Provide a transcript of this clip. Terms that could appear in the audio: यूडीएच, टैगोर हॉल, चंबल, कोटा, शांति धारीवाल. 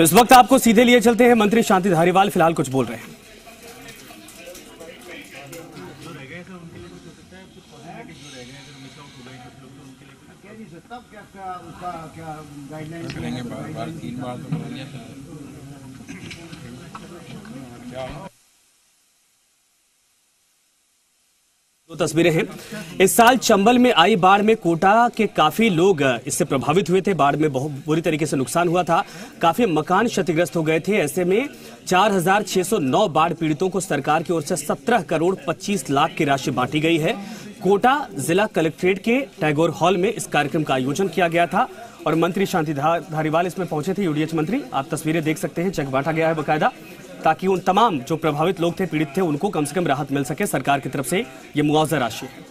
तो इस वक्त आपको सीधे लिए चलते हैं, मंत्री शांति धारीवाल फिलहाल कुछ बोल रहे हैं। दो तस्वीरें हैं। इस साल चंबल में आई बाढ़ में कोटा के काफी लोग इससे प्रभावित हुए थे। बाढ़ में बहुत बुरी तरीके से नुकसान हुआ था, काफी मकान क्षतिग्रस्त हो गए थे। ऐसे में 4609 बाढ़ पीड़ितों को सरकार की ओर से 17 करोड़ 25 लाख की राशि बांटी गई है। कोटा जिला कलेक्ट्रेट के टैगोर हॉल में इस कार्यक्रम का आयोजन किया गया था और मंत्री शांति धारीवाल इसमें पहुंचे थे। यूडीएच मंत्री, आप तस्वीरें देख सकते हैं, चेक बांटा गया है बकायदा, ताकि उन तमाम जो प्रभावित लोग थे, पीड़ित थे, उनको कम से कम राहत मिल सके। सरकार की तरफ से ये मुआवजा राशि है।